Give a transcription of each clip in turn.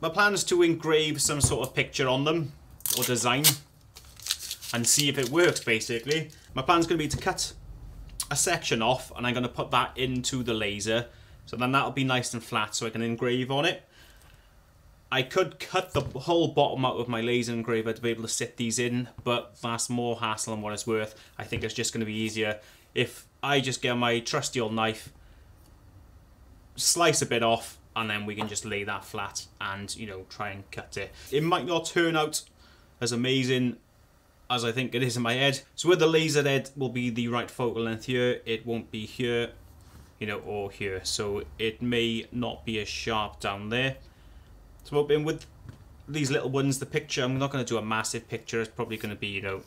My plan is to engrave some sort of picture on them, or design, and see if it works, basically. My plan's going to be to cut a section off, and I'm going to put that into the laser, so then that'll be nice and flat so I can engrave on it. I could cut the whole bottom out with my laser engraver to be able to sit these in, but that's more hassle than what it's worth. I think it's just going to be easier if I just get my trusty old knife, slice a bit off, and then we can just lay that flat and, you know, try and cut it. It might not turn out as amazing as I think it is in my head. So with the laser, head will be the right focal length here. It won't be here, you know, or here. So it may not be as sharp down there. So hoping with these little ones, the picture, I'm not going to do a massive picture. It's probably going to be, you know,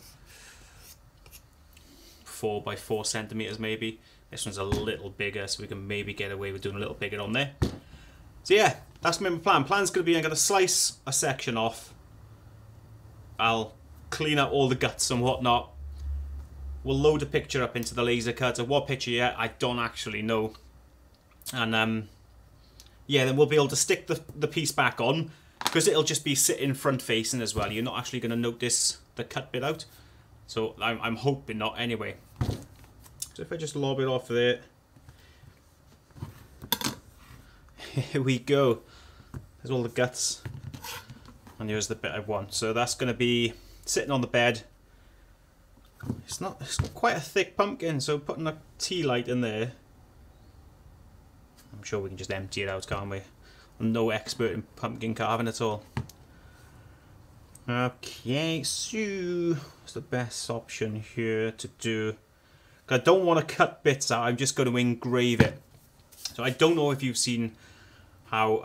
4 by 4 centimeters maybe. This one's a little bigger, so we can maybe get away with doing a little bigger on there. So yeah, that's my plan. Plan's going to be I'm going to slice a section off. I'll clean out all the guts and whatnot. We'll load a picture up into the laser cutter. What picture yet? I don't actually know. And yeah, then we'll be able to stick the piece back on, because it'll just be sitting front facing as well. You're not actually going to notice the cut bit out. So I'm hoping not anyway. So if I just lob it off there. Here we go. There's all the guts. And here's the bit I want. So that's going to be sitting on the bed. It's quite a thick pumpkin, so putting a tea light in there. I'm sure we can just empty it out, can't we? I'm no expert in pumpkin carving at all. Okay, so what's the best option here to do? I don't want to cut bits out, I'm just going to engrave it. So I don't know if you've seen how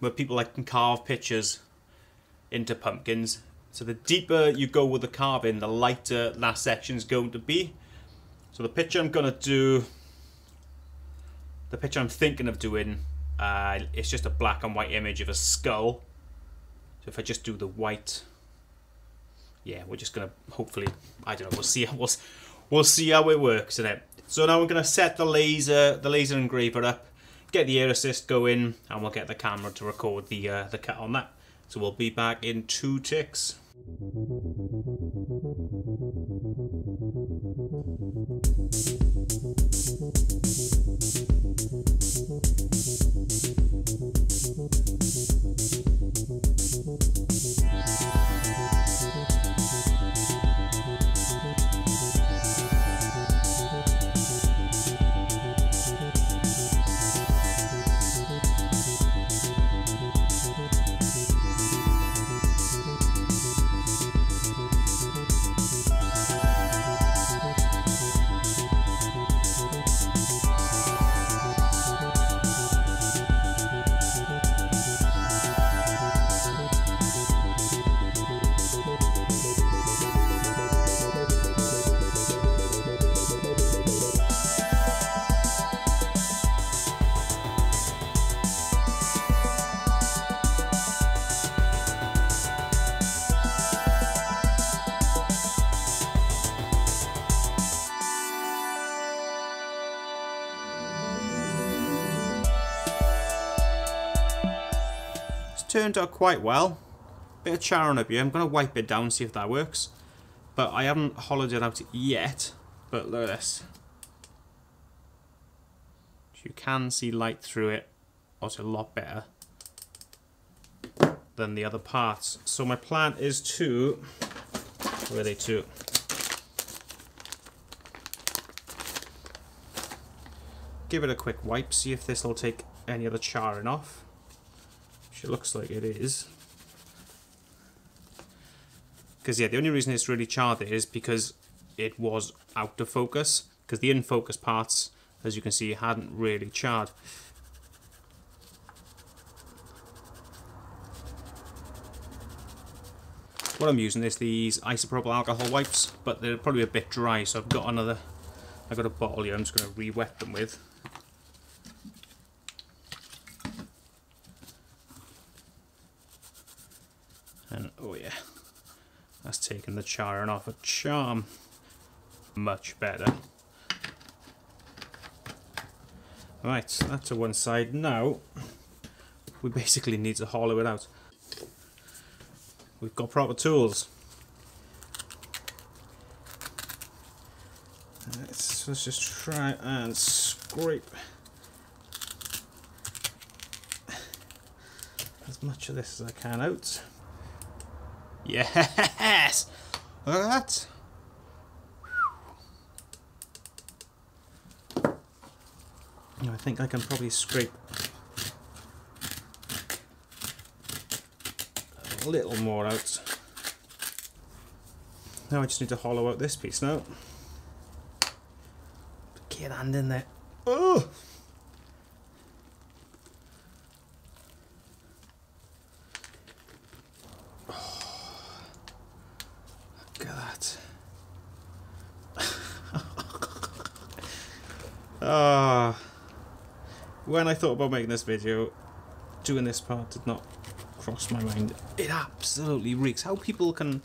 where people like can carve pictures into pumpkins. So the deeper you go with the carving, the lighter that section's going to be. So the picture I'm going to do, the picture I'm thinking of doing, it's just a black and white image of a skull. So if I just do the white, yeah, we're just going to hopefully, I don't know, we'll see how it works in it. So now we're going to set the laser engraver up, get the air assist going, and we'll get the camera to record the cut on that. So we'll be back in 2 ticks. Turned out quite well. Bit of char on up here. I'm going to wipe it down, see if that works. But I haven't hollowed it out yet. But look at this. You can see light through it. Oh, it's a lot better than the other parts. So my plan is to... Where are they to? Give it a quick wipe, see if this will take any other charring off. It looks like it is, because yeah, the only reason it's really charred is because it was out of focus, because the in focus parts, as you can see, hadn't really charred. What I'm using is these isopropyl alcohol wipes, but they're probably a bit dry, so I've got a bottle here I'm just going to re-wet them with. And oh yeah, that's taken the charring off a charm. Much better. Right, that's to one side. Now we basically need to hollow it out. We've got proper tools. Let's just try and scrape as much of this as I can out. Yes! Look at that! I think I can probably scrape a little more out. Now I just need to hollow out this piece now. Get your hand in there. Oh! Look at that. Ah. When I thought about making this video, doing this part did not cross my mind. It absolutely reeks. How people can,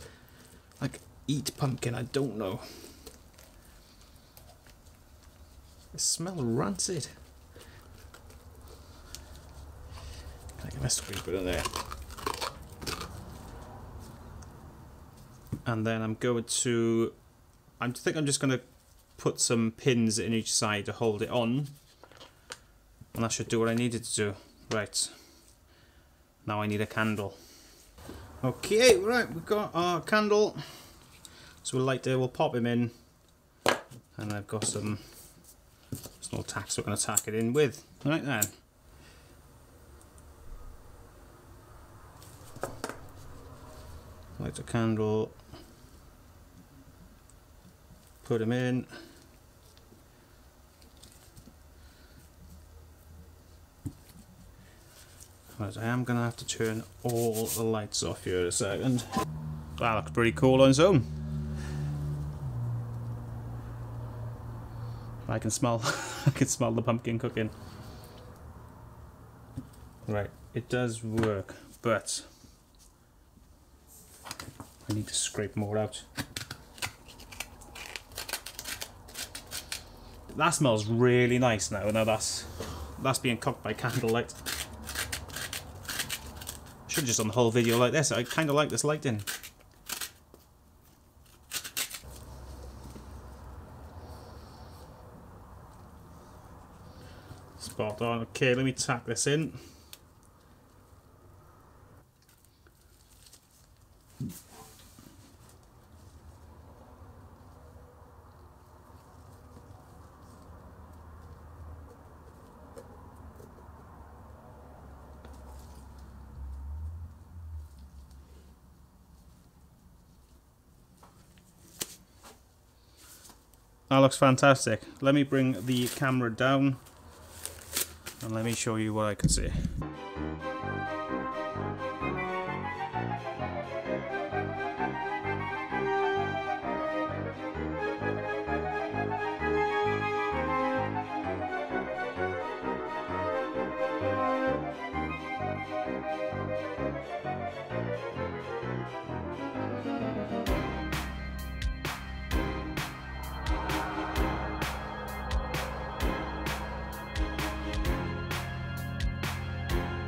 like, eat pumpkin, I don't know. It smells rancid. I can squeeze it in there. And then I'm going to... I think I'm just going to put some pins in each side to hold it on. And that should do what I needed to do. Right. Now I need a candle. Okay, right, we've got our candle. So we'll light it, we'll pop him in. And I've got some little tacks we're going to tack it in with. Right then. Light a candle. Put him in. I am going to have to turn all the lights off here in a second. That looks pretty cool on its own. I can smell the pumpkin cooking. Right, it does work, but I need to scrape more out. That smells really nice now. Now that's being cooked by candlelight. Should have just done the whole video like this. I kind of like this lighting. Spot on. Okay, let me tack this in. That looks fantastic. Let me bring the camera down and let me show you what I can see.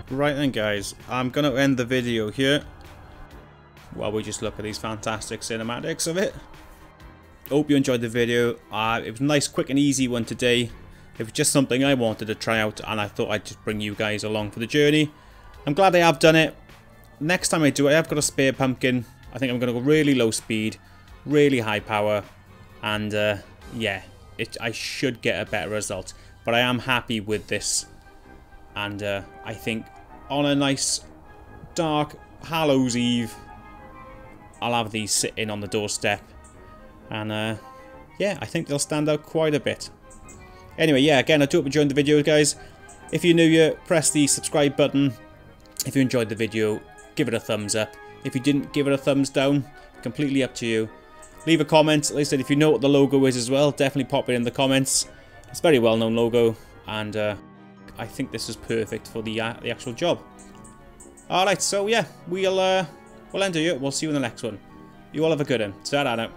Right then guys, I'm going to end the video here while we just look at these fantastic cinematics of it. Hope you enjoyed the video. It was a nice, quick and easy one today. It was just something I wanted to try out and I thought I'd just bring you guys along for the journey. I'm glad I have done it. Next time I do it, I've got a spare pumpkin. I think I'm going to go really low speed, really high power, and yeah, I should get a better result. But I am happy with this, and I think on a nice, dark Hallows Eve, I'll have these sitting on the doorstep. And, yeah, I think they'll stand out quite a bit. Anyway, yeah, again, I do hope you enjoyed the video, guys. If you're new here, press the subscribe button. If you enjoyed the video, give it a thumbs up. If you didn't, give it a thumbs down. Completely up to you. Leave a comment. Like I said, if you know what the logo is as well, definitely pop it in the comments. It's a very well-known logo, and, I think this is perfect for the actual job. Alright, so yeah, we'll end it here. We'll see you in the next one. You all have a good one. Ta-da now.